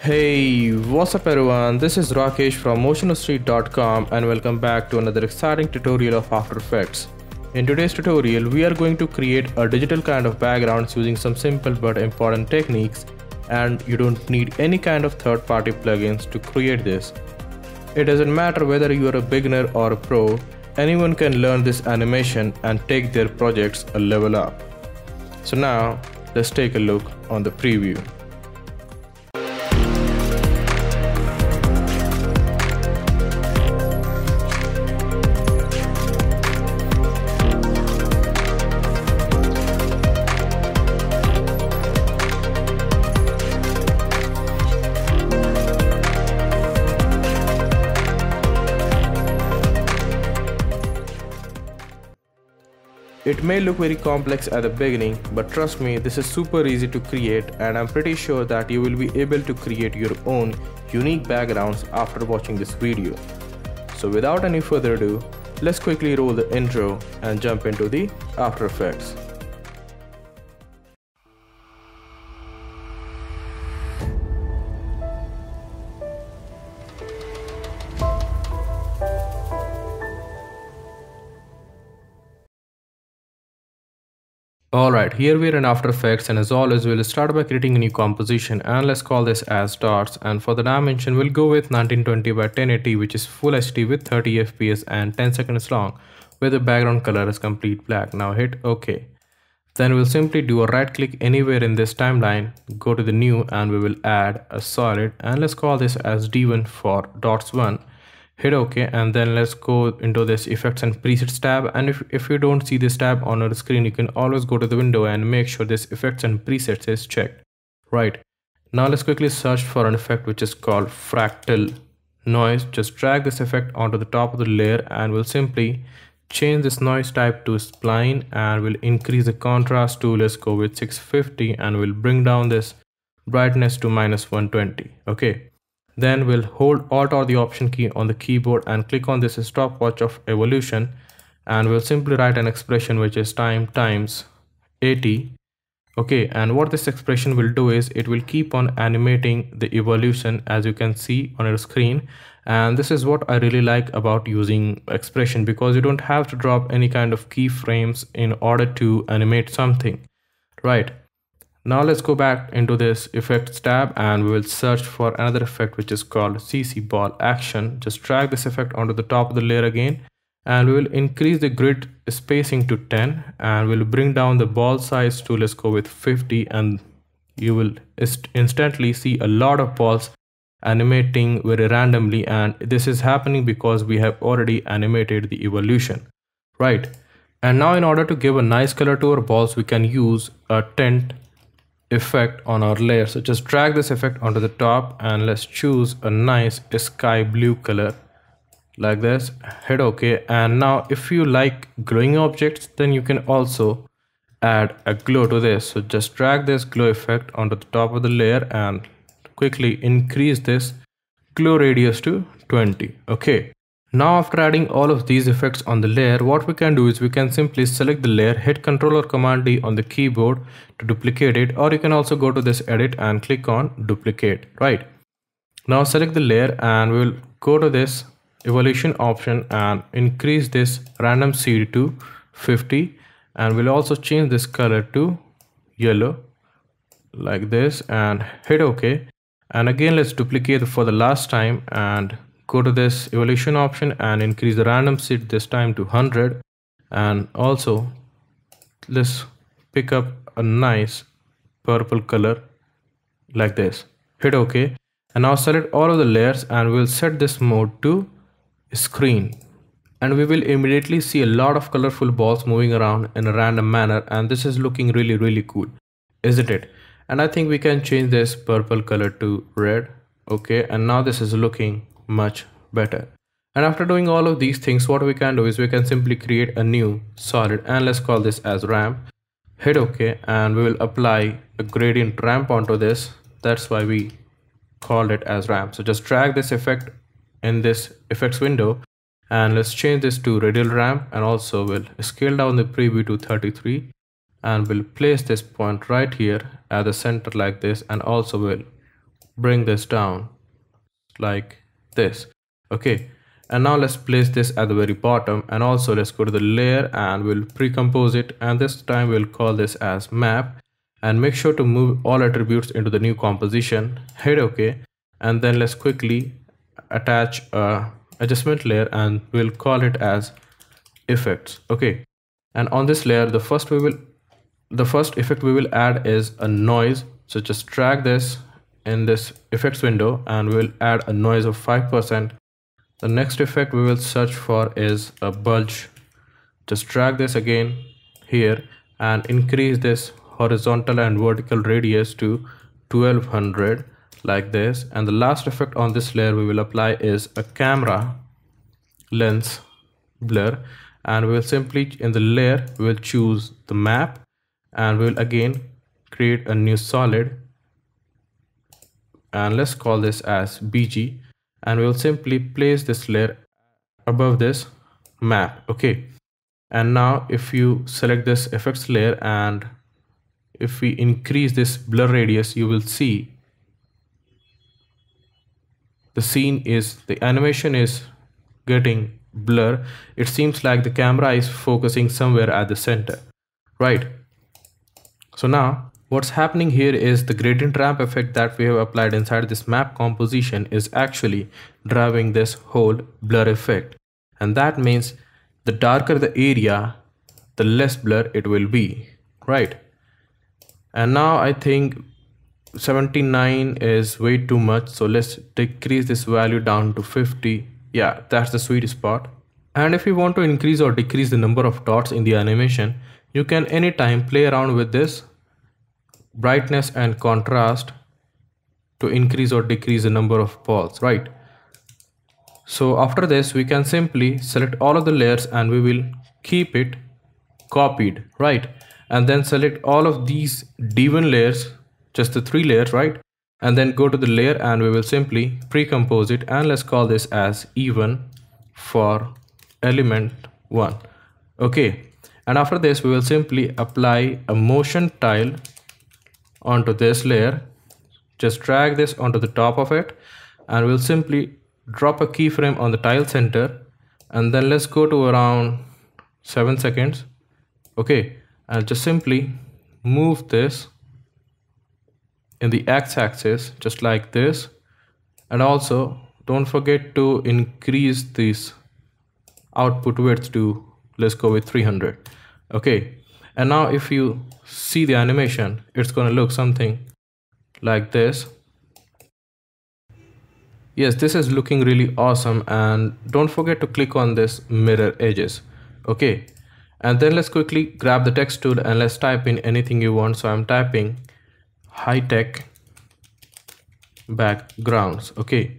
Hey, what's up everyone, this is Rakesh from MotionStreet.com and welcome back to another exciting tutorial of After Effects. In today's tutorial, we are going to create a digital kind of backgrounds using some simple but important techniques, and you don't need any kind of third-party plugins to create this. It doesn't matter whether you are a beginner or a pro, anyone can learn this animation and take their projects a level up. So now, let's take a look on the preview. It may look very complex at the beginning, but trust me, this is super easy to create, and I'm pretty sure that you will be able to create your own unique backgrounds after watching this video. So without any further ado, let's quickly roll the intro and jump into the After Effects. Alright, here we are in After Effects, and as always we'll start by creating a new composition, and let's call this as dots, and for the dimension we'll go with 1920 by 1080, which is full HD with 30 fps and 10 seconds long, where the background color is complete black. Now hit OK. Then we'll simply do a right click anywhere in this timeline, go to the new, and we will add a solid, and let's call this as D1 for dots 1. Hit OK, and then let's go into this effects and presets tab, and if you don't see this tab on your screen, you can always go to the window and make sure this effects and presets is checked. Right, now let's quickly search for an effect which is called fractal noise. Just drag this effect onto the top of the layer, and we'll simply change this noise type to spline, and we'll increase the contrast to, let's go with 650, and we'll bring down this brightness to -120. Okay. Then we'll hold Alt or the Option key on the keyboard and click on this stopwatch of evolution, and we'll simply write an expression which is time times 80. Okay, and what this expression will do is it will keep on animating the evolution, as you can see on your screen, and this is what I really like about using expression, because you don't have to drop any kind of keyframes in order to animate something, right? Now let's go back into this effects tab, and we will search for another effect which is called CC ball action. Just drag this effect onto the top of the layer again, and we will increase the grid spacing to 10, and we'll bring down the ball size to, let's go with 50, and you will instantly see a lot of balls animating very randomly, and this is happening because we have already animated the evolution, right? And now in order to give a nice color to our balls, we can use a tint effect on our layer. So just drag this effect onto the top, and let's choose a nice sky blue color like this. Hit OK, and now if you like glowing objects, then you can also add a glow to this. So just drag this glow effect onto the top of the layer and quickly increase this glow radius to 20. Okay, now after adding all of these effects on the layer, what we can do is we can simply select the layer, hit Ctrl or Command D on the keyboard to duplicate it, or you can also go to this edit and click on duplicate. Right, now select the layer, and we'll go to this evolution option and increase this random seed to 50, and we'll also change this color to yellow like this, and hit OK, and again let's duplicate for the last time and go to this evolution option and increase the random seed this time to 100, and also let's pick up a nice purple color like this. Hit OK, and now select all of the layers, and we'll set this mode to screen, and we will immediately see a lot of colorful balls moving around in a random manner, and this is looking really cool, isn't it? And I think we can change this purple color to red. Okay, and now this is looking much better. And after doing all of these things, what we can do is we can simply create a new solid, and let's call this as ramp. Hit OK, and we will apply a gradient ramp onto this. That's why we called it as ramp. So just drag this effect in this effects window, and let's change this to radial ramp, and also we'll scale down the preview to 33, and we'll place this point right here at the center like this, and also we'll bring this down like this. Okay, and now let's place this at the very bottom, and also let's go to the layer and we'll pre-compose it, and this time we'll call this as map, and make sure to move all attributes into the new composition. Hit OK, and then let's quickly attach a adjustment layer and we'll call it as effects. Okay, and on this layer the first effect we will add is a noise, so just drag this in this effects window and we'll add a noise of 5%. The next effect we will search for is a bulge. Just drag this again here and increase this horizontal and vertical radius to 1200 like this. And the last effect on this layer we will apply is a camera lens blur, and we'll simply in the layer we'll choose the map and we'll again create a new solid and let's call this as BG, and we'll simply place this layer above this map. Okay, and now if you select this effects layer and if we increase this blur radius, you will see the scene is, the animation is getting blur. It seems like the camera is focusing somewhere at the center, right? So now what's happening here is the gradient ramp effect that we have applied inside this map composition is actually driving this whole blur effect, and that means the darker the area, the less blur it will be, right? And now I think 79 is way too much, so let's decrease this value down to 50. Yeah, that's the sweet spot. And if you want to increase or decrease the number of dots in the animation, you can anytime play around with this brightness and contrast to increase or decrease the number of balls, right? So after this we can simply select all of the layers and we will keep it copied, right? And then select all of these D1 layers, just the 3 layers, right? And then go to the layer and we will simply pre-compose it, and let's call this as even for element 1. Okay, and after this we will simply apply a motion tile onto this layer. Just drag this onto the top of it and we'll simply drop a keyframe on the tile center, and then let's go to around 7 seconds. Okay, and just simply move this in the x-axis just like this, and also don't forget to increase this output width to, let's go with 300. Okay, and now if you see the animation, it's gonna look something like this. Yes, this is looking really awesome, and don't forget to click on this mirror edges. Okay, and then let's quickly grab the text tool and let's type in anything you want. So I'm typing high-tech backgrounds. Okay,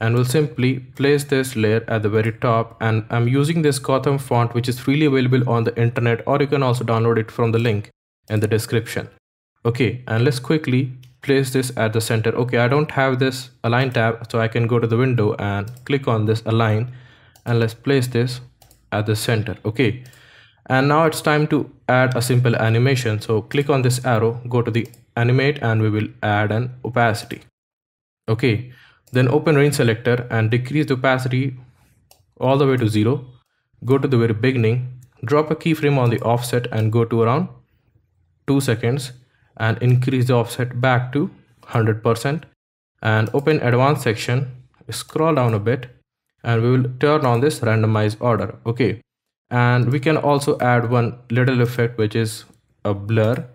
and we'll simply place this layer at the very top, and I'm using this Gotham font which is freely available on the internet, or you can also download it from the link in the description. Okay, and let's quickly place this at the center. Okay, I don't have this align tab, so I can go to the window and click on this align, and let's place this at the center. Okay, and now it's time to add a simple animation, so click on this arrow, go to the animate, and we will add an opacity. Okay, then open range selector and decrease the opacity all the way to 0. Go to the very beginning, drop a keyframe on the offset and go to around 2 seconds and increase the offset back to 100%, and open advanced section, scroll down a bit, and we will turn on this randomize order. Okay, and we can also add one little effect which is a blur,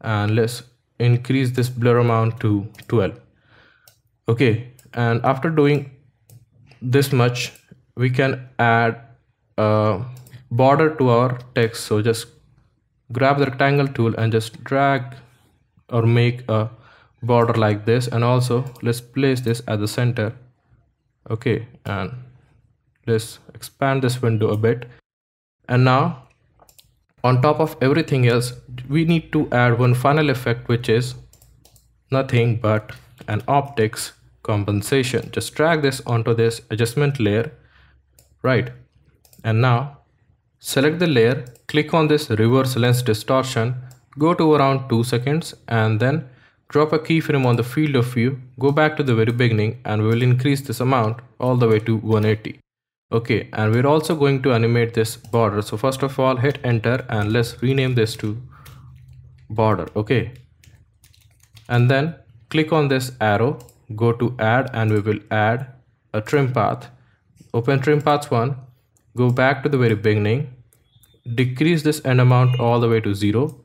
and let's increase this blur amount to 12. Okay, and after doing this much we can add a border to our text, so just grab the rectangle tool and just drag or make a border like this, and also let's place this at the center. Okay, and let's expand this window a bit, and now on top of everything else we need to add one final effect which is nothing but an optics compensation. Just drag this onto this adjustment layer, right? And now select the layer, click on this reverse lens distortion, go to around 2 seconds, and then Drop a keyframe on the field of view, go back to the very beginning, and we will increase this amount all the way to 180. Okay, and we're also going to animate this border. So first of all, hit enter and let's rename this to border. Okay, and then click on this arrow, go to add, and we will add a trim path. Open trim paths one, go back to the very beginning, decrease this end amount all the way to 0,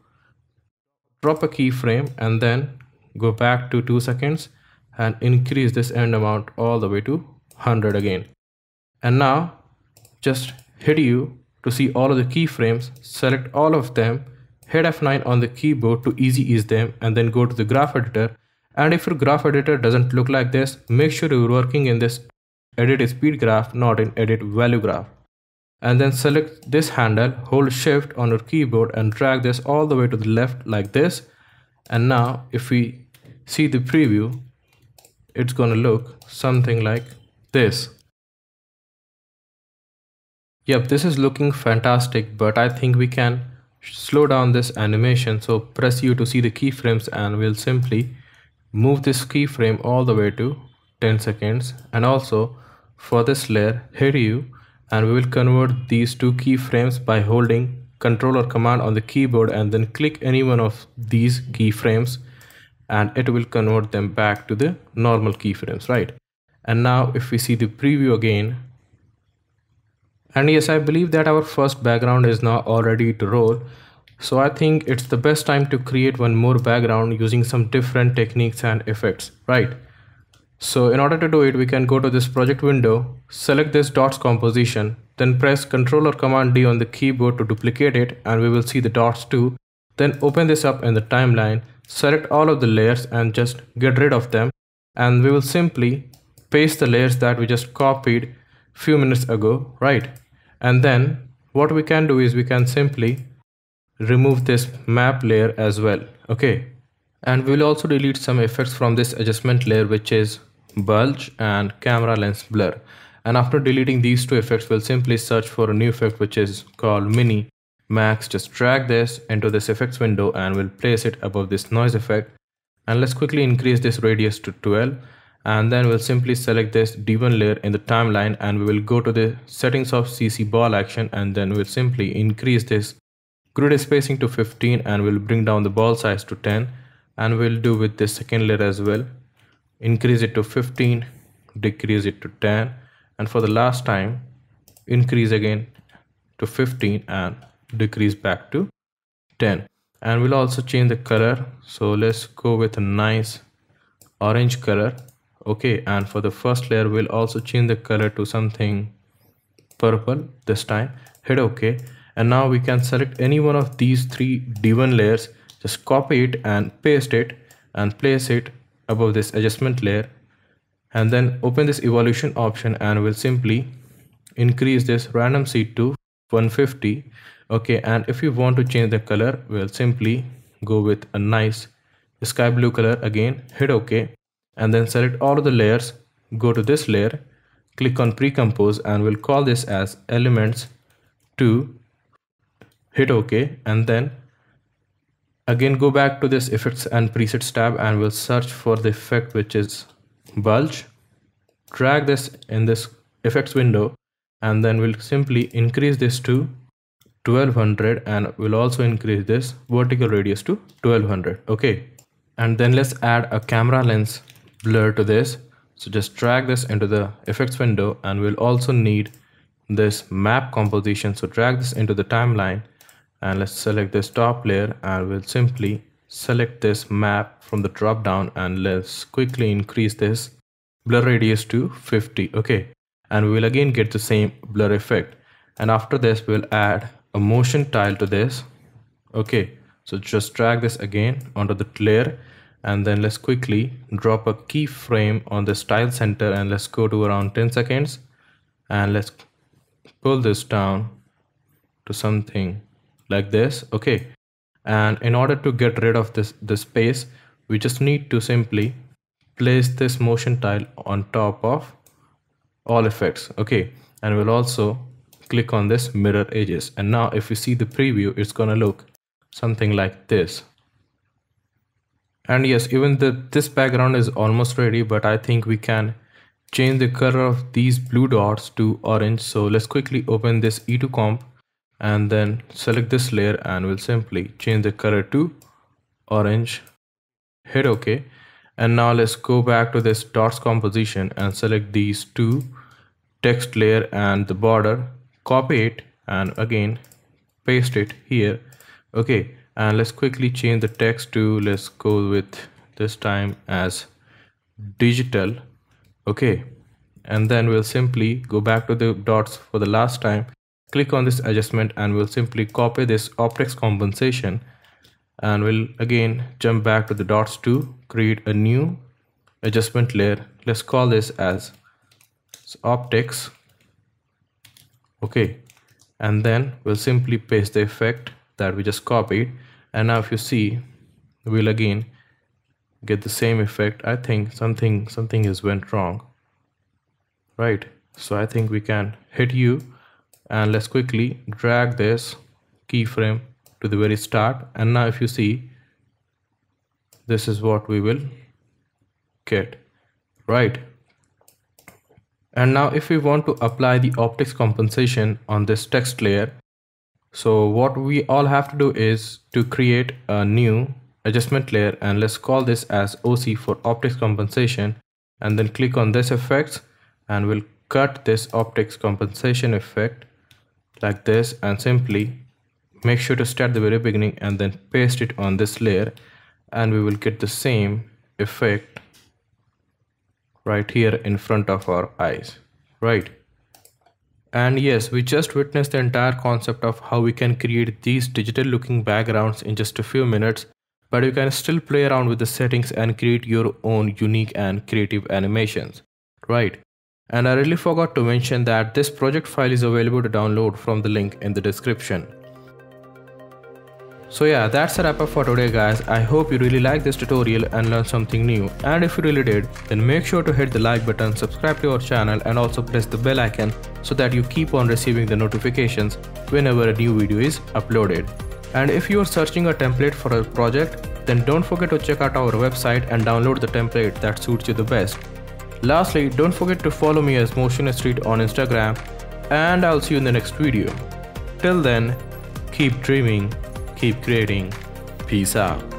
drop a keyframe, and then go back to 2 seconds and increase this end amount all the way to 100 again. And now just hit U to see all of the keyframes, select all of them, hit F9 on the keyboard to easy ease them, and then go to the graph editor. And if your graph editor doesn't look like this, make sure you're working in this edit speed graph, not in edit value graph. And then select this handle, hold shift on your keyboard and drag this all the way to the left like this. And now if we see the preview, it's gonna look something like this. Yep, this is looking fantastic, but I think we can slow down this animation. So press U to see the keyframes, and we'll simply move this keyframe all the way to 10 seconds. And also for this layer, hit U, and we will convert these two keyframes by holding Ctrl or Command on the keyboard and then click any one of these keyframes, and it will convert them back to the normal keyframes, right? And now if we see the preview again, and yes, I believe that our first background is now all ready to roll. So I think it's the best time to create one more background using some different techniques and effects, right? So in order to do it, we can go to this project window, select this dots composition, then press Ctrl or Command D on the keyboard to duplicate it, and we will see the dots too. Then open this up in the timeline, select all of the layers and just get rid of them. And we will simply paste the layers that we just copied a few minutes ago, right? And then what we can do is we can simply remove this map layer as well, okay? And we'll also delete some effects from this adjustment layer, which is bulge and camera lens blur. And after deleting these two effects, we'll simply search for a new effect which is called mini max. Just drag this into this effects window and we'll place it above this noise effect. And let's quickly increase this radius to 12, and then we'll simply select this D1 layer in the timeline, and we will go to the settings of CC ball action, and then we'll simply increase this grid spacing to 15, and we'll bring down the ball size to 10, and we'll do with this second layer as well. Increase it to 15, decrease it to 10, and for the last time, increase again to 15 and decrease back to 10. And we'll also change the color. So let's go with a nice orange color. Okay, and for the first layer, we'll also change the color to something purple this time. Hit OK. And now we can select any one of these three D1 layers, just copy it and paste it and place it above this adjustment layer, and then open this evolution option and we'll simply increase this random seed to 150. Okay, and if you want to change the color, we'll simply go with a nice sky blue color again, hit OK, and then select all of the layers, go to this layer, click on pre-compose, and we'll call this as elements 2, hit OK, and then again go back to this effects and presets tab and we'll search for the effect which is bulge. Drag this in this effects window and then we'll simply increase this to 1200 and we'll also increase this vertical radius to 1200. Okay, and then let's add a camera lens blur to this. So just drag this into the effects window and we'll also need this map composition. So drag this into the timeline and let's select this top layer and we'll simply select this map from the drop down and let's quickly increase this blur radius to 50. Okay, and we'll again get the same blur effect. And after this, we'll add a motion tile to this. Okay, so just drag this again onto the layer and then let's quickly drop a keyframe on this tile center and let's go to around 10 seconds and let's pull this down to something like this. Okay, and in order to get rid of this space, we just need to simply place this motion tile on top of all effects. Okay, and we'll also click on this mirror edges, and now if you see the preview, it's gonna look something like this. And yes, even this background is almost ready, but I think we can change the color of these blue dots to orange. So let's quickly open this E2 comp and then select this layer, and we'll simply change the color to orange. Hit OK. And now let's go back to this dots composition and select these two, text layer and the border, copy it and again paste it here. Okay, and let's quickly change the text to, let's go with this time as digital. Okay, and then we'll simply go back to the dots for the last time, click on this adjustment, and we'll simply copy this optics compensation, and we'll again jump back to the dots to create a new adjustment layer. Let's call this as optics. Okay, and then we'll simply paste the effect that we just copied, and now if you see, we'll again get the same effect. I think something has went wrong, right? So I think we can hit U, and let's quickly drag this keyframe to the very start, and now if you see, this is what we will get, right? And now if we want to apply the optics compensation on this text layer, so what we all have to do is to create a new adjustment layer, and let's call this as OC for optics compensation, and then click on this effects, and we'll cut this optics compensation effect like this, and simply make sure to start the very beginning and then paste it on this layer, and we will get the same effect right here in front of our eyes, right? And yes, we just witnessed the entire concept of how we can create these digital looking backgrounds in just a few minutes, but you can still play around with the settings and create your own unique and creative animations, right? And I really forgot to mention that this project file is available to download from the link in the description. So yeah, that's a wrap up for today guys. I hope you really liked this tutorial and learned something new, and if you really did, then make sure to hit the like button, subscribe to our channel, and also press the bell icon so that you keep on receiving the notifications whenever a new video is uploaded. And if you are searching a template for a project, then don't forget to check out our website and download the template that suits you the best. Lastly, don't forget to follow me as MotionStreet on Instagram, and I'll see you in the next video. Till then, keep dreaming, keep creating. Peace out.